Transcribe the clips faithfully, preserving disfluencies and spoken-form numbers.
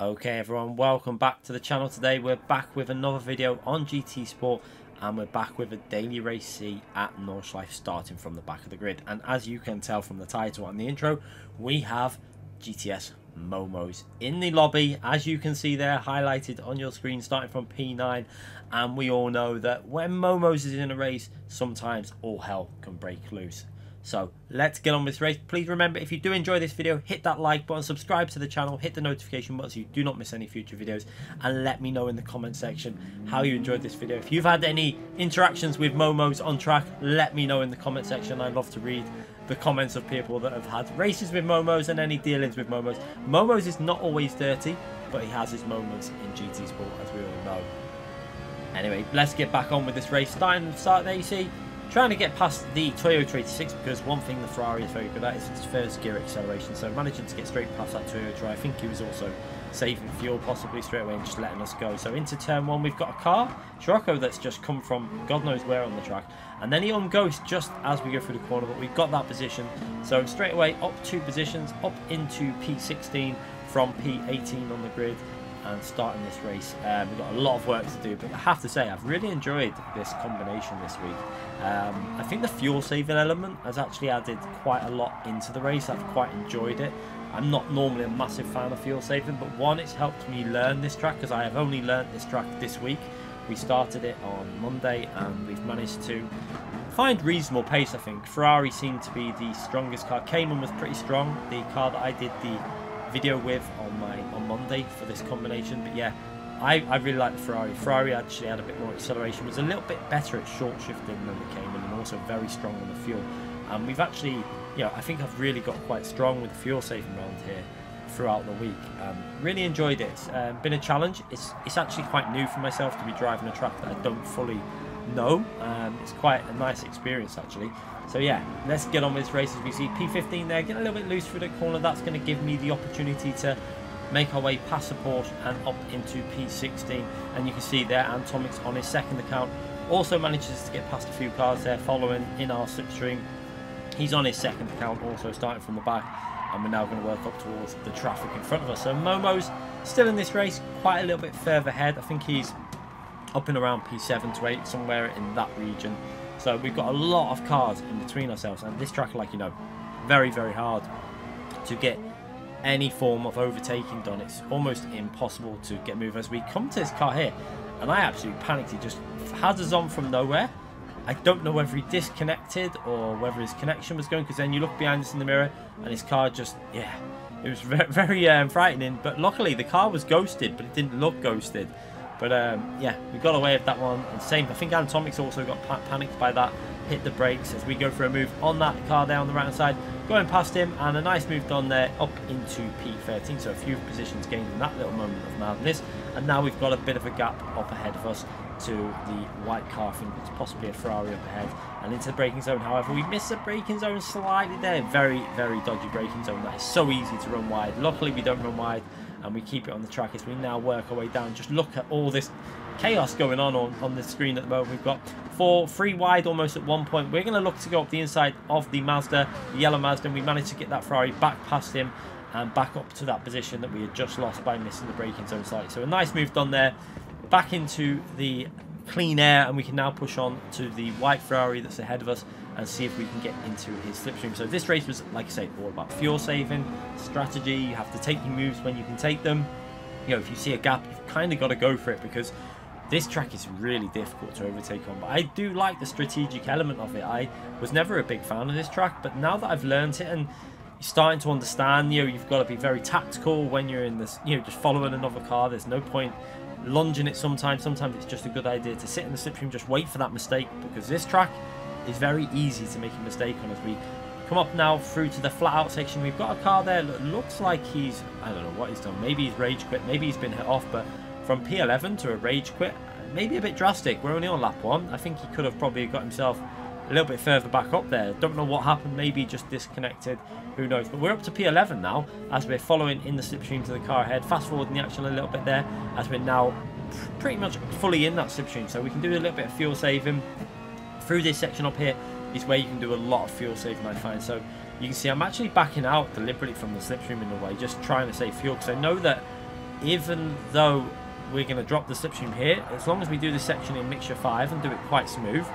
Okay everyone, welcome back to the channel. Today we're back with another video on G T Sport and we're back with a daily race C at Nordschleife, starting from the back of the grid. And as you can tell from the title and the intro, we have G T S Momoz in the lobby, as you can see there highlighted on your screen, starting from P nine. And we all know that when Momoz is in a race, sometimes all hell can break loose. So let's get on with this race. Please remember, if you do enjoy this video, hit that like button, subscribe to the channel, hit the notification button so you do not miss any future videos, and let me know in the comment section how you enjoyed this video. If you've had any interactions with Momoz on track, let me know in the comment section. I'd love to read the comments of people that have had races with Momoz and any dealings with Momoz. Momoz is not always dirty, but he has his moments in G T Sport, as we all know. Anyway, let's get back on with this race. Starting at the start there, you see, trying to get past the Toyota eighty-six, because one thing the Ferrari is very good at is its first gear acceleration. So managing to get straight past that Toyota, I think he was also saving fuel possibly straight away and just letting us go. So into turn one, we've got a car, Scirocco, that's just come from God knows where on the track. And then he ungoes just as we go through the corner, but we've got that position. So straight away up two positions, up into P sixteen from P eighteen on the grid. And starting this race, um, we've got a lot of work to do, but I have to say I've really enjoyed this combination this week. um, I think the fuel saving element has actually added quite a lot into the race. I've quite enjoyed it. I'm not normally a massive fan of fuel saving, but one, it's helped me learn this track, because I have only learnt this track this week. We started it on Monday and we've managed to find reasonable pace. I think Ferrari seemed to be the strongest car. Cayman was pretty strong, the car that I did the video with on my on Monday for this combination. But yeah, I, I really like the Ferrari. Ferrari actually had a bit more acceleration, was a little bit better at short shifting than the Cayman, and also very strong on the fuel. And um, we've actually, you know, I think I've really got quite strong with the fuel saving round here throughout the week. Um, really enjoyed it. It's um, been a challenge. It's it's actually quite new for myself to be driving a track that I don't fully know. Um, it's quite a nice experience actually. So yeah, let's get on with this race. As we see P fifteen there, getting a little bit loose through the corner. That's going to give me the opportunity to make our way past the Porsche and up into P sixteen. And you can see there Antomix on his second account also manages to get past a few cars there, following in our slipstream. He's on his second account also, starting from the back, and we're now going to work up towards the traffic in front of us. So Momoz still in this race, quite a little bit further ahead. I think he's up and around P seven to eight, somewhere in that region. So we've got a lot of cars in between ourselves, and this track, like you know, very very hard to get any form of overtaking done. It's almost impossible to get moving. As we come to this car here, and I absolutely panicked. He just hazards on from nowhere. I don't know whether he disconnected or whether his connection was going, because then you look behind us in the mirror and his car just, yeah, it was very, very um, frightening. But luckily the car was ghosted, but it didn't look ghosted. But um, yeah, we got away with that one. And same, I think Antomix also got pa panicked by that, hit the brakes as we go for a move on that car there on the right-hand side, going past him, and a nice move done there up into P thirteen. So a few positions gained in that little moment of madness. And now we've got a bit of a gap up ahead of us to the white car. I think it's possibly a Ferrari up ahead. And into the braking zone, however, we missed the braking zone slightly there. Very, very dodgy braking zone. That is so easy to run wide. Luckily, we don't run wide, and we keep it on the track as we now work our way down. Just look at all this chaos going on on, on the screen at the moment. We've got four, three wide almost at one point. We're going to look to go up the inside of the Mazda, the yellow Mazda, and we managed to get that Ferrari back past him and back up to that position that we had just lost by missing the braking zone slightly. So a nice move done there, back into the clean air, and we can now push on to the white Ferrari that's ahead of us and see if we can get into his slipstream. So this race was, like I say, all about fuel saving, strategy. You have to take your moves when you can take them. You know, if you see a gap, you've kind of got to go for it, because this track is really difficult to overtake on. But I do like the strategic element of it. I was never a big fan of this track, but now that I've learned it and you're starting to understand, you know, you've got to be very tactical when you're in this, you know, just following another car. There's no point lunging it sometimes. Sometimes it's just a good idea to sit in the slipstream, just wait for that mistake, because this track is very easy to make a mistake on. As we come up now through to the flat out section, we've got a car there that looks like he's, I don't know what he's done. Maybe he's rage quit, maybe he's been hit off, but from P eleven to a rage quit, maybe a bit drastic. We're only on lap one. I think he could have probably got himself a little bit further back up there. Don't know what happened. Maybe just disconnected, who knows. But we're up to P eleven now, as we're following in the slipstream to the car ahead. Fast forwarding the action a little bit there, as we're now pretty much fully in that slipstream. So we can do a little bit of fuel saving through this section up here. Is where you can do a lot of fuel saving, I find. So you can see I'm actually backing out deliberately from the slipstream in a way, just trying to save fuel, because I know that even though we're going to drop the slipstream here, as long as we do this section in mixture five and do it quite smooth,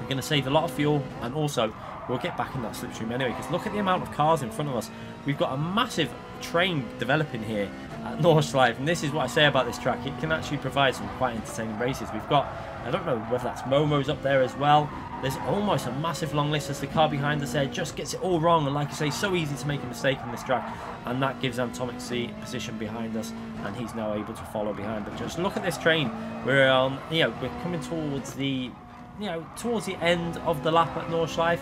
we're going to save a lot of fuel, and also we'll get back in that slipstream anyway, because look at the amount of cars in front of us. We've got a massive train developing here at Nordschleife, and this is what I say about this track. It can actually provide some quite entertaining races. We've got, I don't know whether that's Momoz up there as well. There's almost a massive long list, as the car behind us there just gets it all wrong, and like I say, so easy to make a mistake on this track, and that gives Antomix the position behind us, and he's now able to follow behind. But just look at this train. We're on, you know, we're coming towards the, you know, towards the end of the lap at Nordschleife,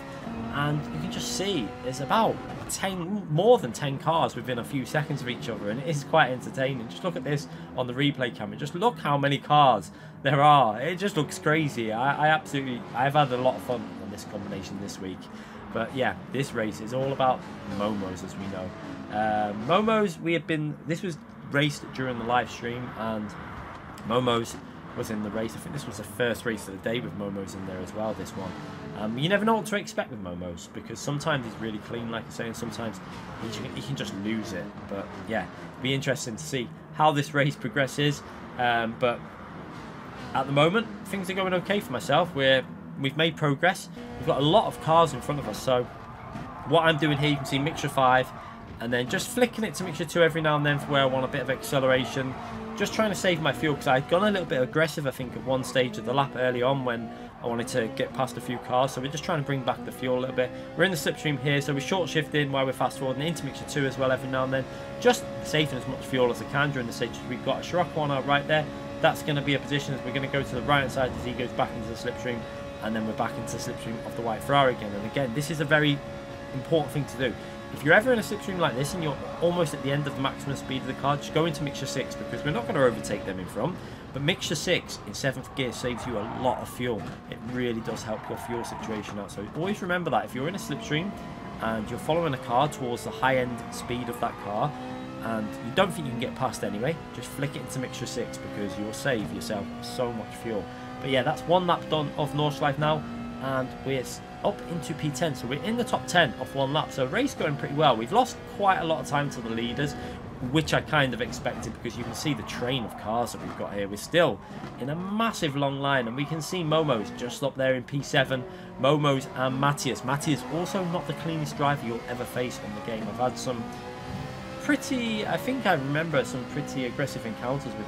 and you can just see there's about ten, more than ten cars within a few seconds of each other, and it is quite entertaining. Just look at this on the replay camera. Just look how many cars there are. It just looks crazy. I, I absolutely, I've had a lot of fun on this combination this week. But yeah, this race is all about Momoz, as we know. Uh, Momoz, we have been, this was raced during the live stream, and Momoz was in the race. I think this was the first race of the day with Momoz in there as well, this one. Um, you never know what to expect with Momoz, because sometimes he's really clean, like I say, and sometimes he, he can just lose it. But yeah, it'll be interesting to see how this race progresses. Um, but at the moment, things are going okay for myself. We're, we've made progress. We've got a lot of cars in front of us. So what I'm doing here, you can see mixture five, and then just flicking it to mixture two every now and then for where I want a bit of acceleration. Just trying to save my fuel, because I'd gone a little bit aggressive, I think, at one stage of the lap early on when I wanted to get past a few cars. So we're just trying to bring back the fuel a little bit. We're in the slipstream here, so we're short shifting while we're fast forwarding into mixture two as well every now and then. Just saving as much fuel as I can during the stages. We've got a Scirocco on our right there. That's going to be a position as we're going to go to the right side as he goes back into the slipstream, and then we're back into the slipstream of the white Ferrari again. And again, this is a very important thing to do. If you're ever in a slipstream like this and you're almost at the end of the maximum speed of the car, just go into mixture six, because we're not going to overtake them in front. But mixture six in seventh gear saves you a lot of fuel. It really does help your fuel situation out. So always remember that if you're in a slipstream and you're following a car towards the high-end speed of that car and you don't think you can get past anyway, just flick it into mixture six, because you'll save yourself so much fuel. But yeah, that's one lap done of Nordschleife now, and we're up into P ten, so we're in the top ten off one lap, so race going pretty well. We've lost quite a lot of time to the leaders, which I kind of expected, because you can see the train of cars that we've got here. We're still in a massive long line, and we can see Momoz just up there in P seven. Momoz and Matthias. Matthias also not the cleanest driver you'll ever face on the game. I've had some pretty, I think I remember some pretty aggressive encounters with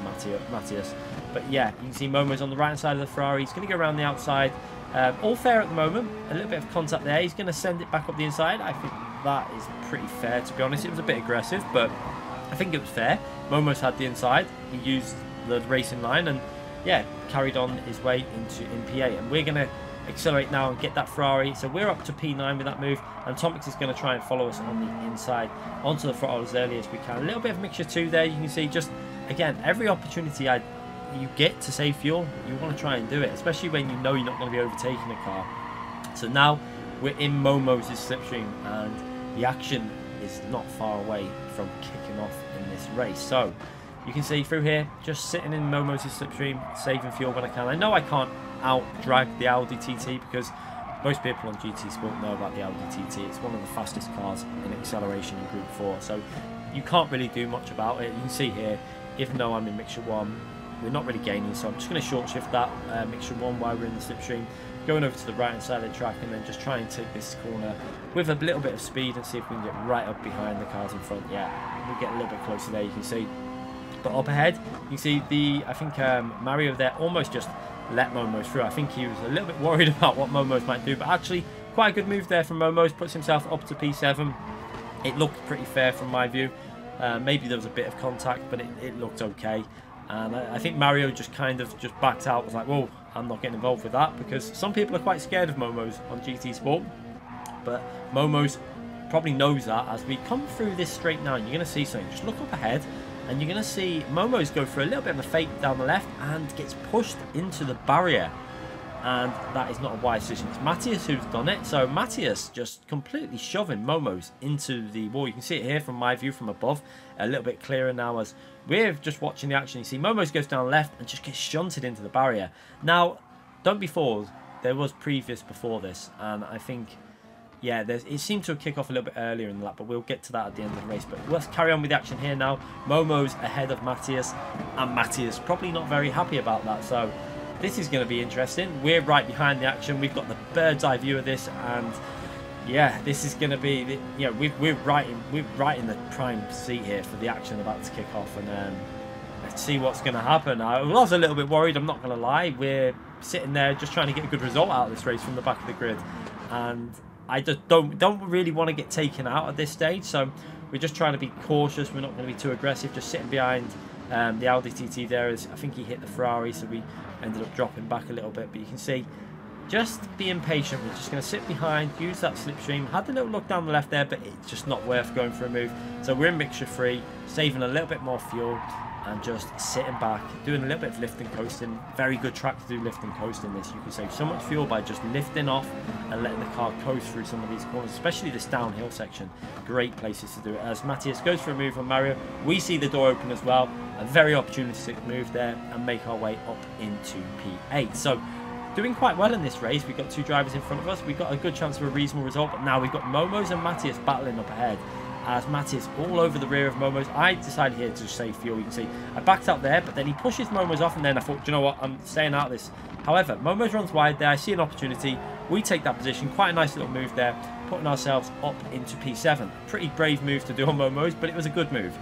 Matthias. But yeah, you can see Momoz on the right side of the Ferrari. He's going to go around the outside. Um, all fair at the moment, a little bit of contact there. He's going to send it back up the inside. I think that is pretty fair, to be honest. It was a bit aggressive, but I think it was fair. Momoz had the inside, he used the racing line, and yeah, carried on his way into in P eight. And we're going to accelerate now and get that Ferrari. So we're up to P nine with that move, and Antomix is going to try and follow us on the inside onto the throttle as early as we can. A little bit of mixture two there. You can see, just again, every opportunity I you get to save fuel, you want to try and do it, especially when you know you're not going to be overtaking a car. So now we're in Momoz's slipstream, and the action is not far away from kicking off in this race. So you can see through here, just sitting in Momoz's slipstream, saving fuel when I can. I know I can't out drag the Audi T T, because most people on G T Sport know about the Audi T T. It's one of the fastest cars in acceleration in Group four, so you can't really do much about it. You can see here, even though I'm in mixture one, we're not really gaining, so I'm just going to short shift that uh, mixture one while we're in the slipstream, going over to the right hand side of the track, and then just try and take this corner with a little bit of speed and see if we can get right up behind the cars in front. Yeah, we get a little bit closer there, you can see. But up ahead, you can see the, I think um, Mario there almost just let Momoz through. I think he was a little bit worried about what Momoz might do, but actually quite a good move there from Momoz, puts himself up to P seven. It looked pretty fair from my view. Uh, maybe there was a bit of contact, but it, it looked okay. And I think Mario just kind of just backed out, was like, whoa, I'm not getting involved with that, because some people are quite scared of Momoz on G T Sport. But Momoz probably knows that. As we come through this straight now, you're going to see something. Just look up ahead, and you're going to see Momoz go for a little bit of a fake down the left and gets pushed into the barrier. And that is not a wise decision. It's Matthias who's done it. So Matthias just completely shoving Momoz into the wall. You can see it here from my view from above, a little bit clearer now as we're just watching the action. You see Momoz goes down left and just gets shunted into the barrier. Now, don't be fooled. There was previous before this, and I think yeah, there's, it seemed to kick off a little bit earlier in the lap, but we'll get to that at the end of the race. But let's carry on with the action here now. Momoz ahead of Matthias, and Matthias probably not very happy about that. So this is going to be interesting. We're right behind the action. We've got the bird's eye view of this, and yeah, this is going to be, the, you know, we've, we're right in, we're right in the prime seat here for the action about to kick off, and um, let's see what's going to happen. I was a little bit worried, I'm not going to lie. We're sitting there just trying to get a good result out of this race from the back of the grid, and I just don't don't really want to get taken out at this stage. So we're just trying to be cautious. We're not going to be too aggressive. Just sitting behind um, the Audi T T there. Is, I think he hit the Ferrari, so we ended up dropping back a little bit. But you can see, just being patient. We're just going to sit behind, use that slipstream. Had a little look down the left there, but it's just not worth going for a move. So we're in mixture three, saving a little bit more fuel, and just sitting back, doing a little bit of lift and coasting. Very good track to do lift and coasting this. You can save so much fuel by just lifting off and letting the car coast through some of these corners, especially this downhill section. Great places to do it. As Matthias goes for a move on Mario, we see the door open as well. A very opportunistic move there, and make our way up into P eight. So doing quite well in this race. We've got two drivers in front of us. We've got a good chance of a reasonable result, but now we've got Momoz and Matthias battling up ahead. As Matthias all over the rear of Momoz. I decided here to save fuel. You can see I backed out there, but then he pushes Momoz off, and then I thought, do you know what, I'm staying out of this. However, Momoz runs wide there. I see an opportunity. We take that position. Quite a nice little move there, putting ourselves up into P seven. Pretty brave move to do on Momoz, but it was a good move.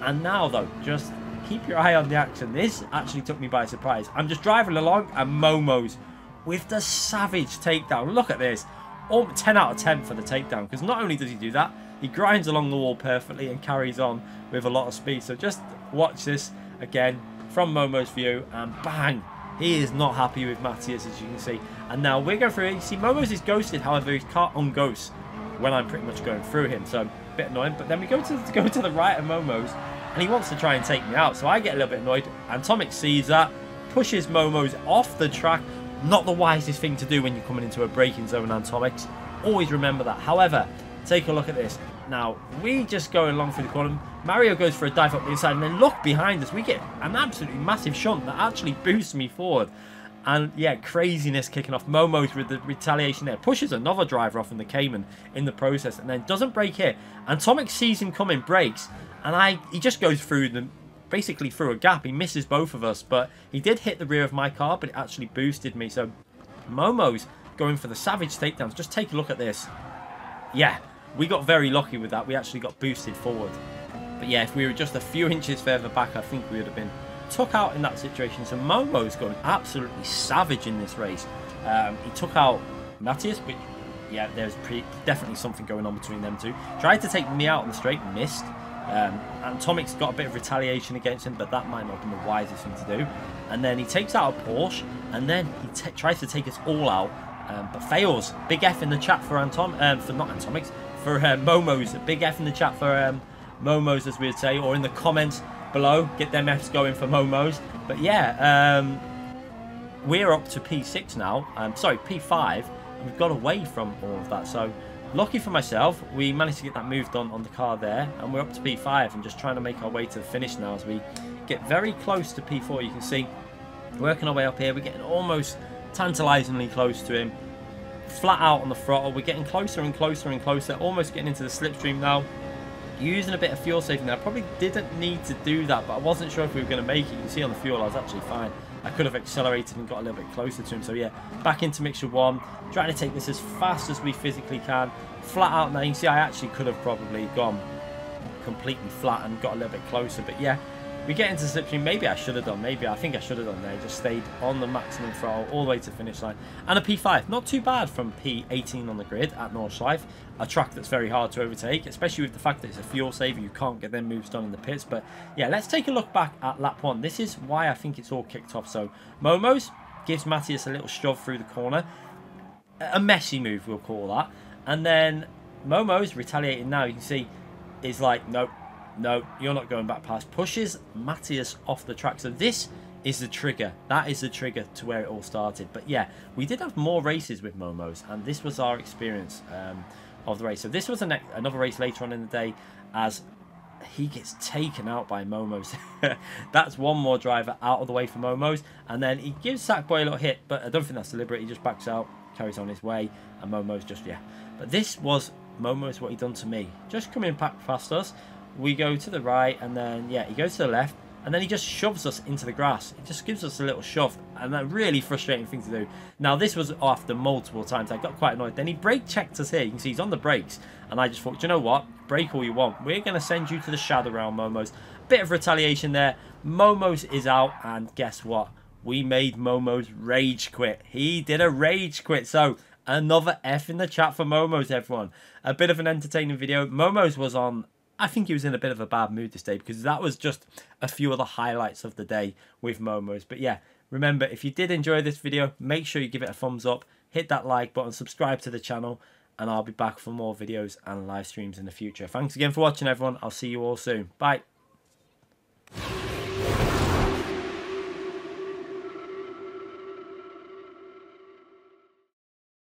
And now, though, just keep your eye on the action. This actually took me by surprise. I'm just driving along, and Momoz with the savage takedown. Look at this. Oh, ten out of ten for the takedown, because not only does he do that, he grinds along the wall perfectly and carries on with a lot of speed. So just watch this again from Momo's view, and bang, he is not happy with Matthias, as you can see. And now we're going through. You see Momo's is ghosted, however he's caught on ghost when I'm pretty much going through him, so a bit annoying. But then we go to go to the right of Momo's, and he wants to try and take me out, so I get a little bit annoyed. Antomix sees that, pushes Momo's off the track. Not the wisest thing to do when you're coming into a braking zone, Antomix. Always remember that. However, take a look at this. Now, we just go along through the corner. Mario goes for a dive up the inside, and then look behind us. We get an absolutely massive shunt that actually boosts me forward. And, yeah, craziness kicking off. Momo's with the retaliation there. Pushes another driver off in the Cayman in the process, and then doesn't brake here. Antomix sees him coming, brakes, and I he just goes through them. Basically through a gap. He misses both of us, but he did hit the rear of my car, but it actually boosted me. So Momo's going for the savage takedowns. Just take a look at this. Yeah, we got very lucky with that. We actually got boosted forward. But yeah, if we were just a few inches further back, I think we would have been took out in that situation. So Momo's gone absolutely savage in this race. Um, he took out Matthias, which, yeah, there's pretty, definitely something going on between them two. Tried to take me out on the straight, missed. Um, Antomix got a bit of retaliation against him, but that might not have been the wisest thing to do. And then he takes out a Porsche, and then he tries to take us all out, um, but fails. Big F in the chat for Antom, um, for not Antomix, for uh, Momo's. Big F in the chat for um, Momo's, as we'd say, or in the comments below. Get them Fs going for Momo's. But yeah, um, we're up to P six now. Um, sorry, P five. And we've got away from all of that, so. Lucky for myself, we managed to get that moved on on the car there, and we're up to P five and just trying to make our way to the finish now as we get very close to P four. You can see, working our way up here, we're getting almost tantalizingly close to him. Flat out on the throttle, we're getting closer and closer and closer, almost getting into the slipstream now. Using a bit of fuel saving there. I probably didn't need to do that, but I wasn't sure if we were going to make it. You can see on the fuel, I was actually fine. I could have accelerated and got a little bit closer to him. So yeah, back into mixture one, trying to take this as fast as we physically can. Flat out now, you can see I actually could have probably gone completely flat and got a little bit closer. But yeah, we get into slipstream. Maybe I should have done, maybe I think I should have done there. Just stayed on the maximum throttle all the way to the finish line. And a P five, not too bad from P eighteen on the grid at Nordschleife. A track that's very hard to overtake, especially with the fact that it's a fuel saver. You can't get them moves done in the pits. But yeah, let's take a look back at lap one. This is why I think it's all kicked off. So Momo's gives Matthias a little shove through the corner. A messy move, we'll call that. And then Momo's retaliating now. You can see is like, nope, no, you're not going back past. Pushes Matthias off the track. So this is the trigger. That is the trigger to where it all started. But yeah, we did have more races with Momo's, and this was our experience. Um, of the race. So this was an, another race later on in the day as he gets taken out by Momo's. That's one more driver out of the way for Momo's, and then he gives Sackboy a little hit, but I don't think that's deliberate. He just backs out, carries on his way, and Momo's just, yeah, But this was Momoz, what he done to me. Just coming back past us, we go to the right, and then, yeah, he goes to the left, and then he just shoves us into the grass. It just gives us a little shove, and that really frustrating thing to do. Now, this was after multiple times. I got quite annoyed. Then he brake-checked us here. You can see he's on the brakes, and I just thought, do you know what? Brake all you want. We're going to send you to the shadow realm, Momoz. Bit of retaliation there. Momoz is out, and guess what? We made Momoz rage quit. He did a rage quit. So, another F in the chat for Momoz, everyone. A bit of an entertaining video. Momoz was on... I think he was in a bit of a bad mood this day, because that was just a few of the highlights of the day with Momoz. But yeah, remember, if you did enjoy this video, make sure you give it a thumbs up, hit that like button, subscribe to the channel, and I'll be back for more videos and live streams in the future. Thanks again for watching, everyone. I'll see you all soon. Bye.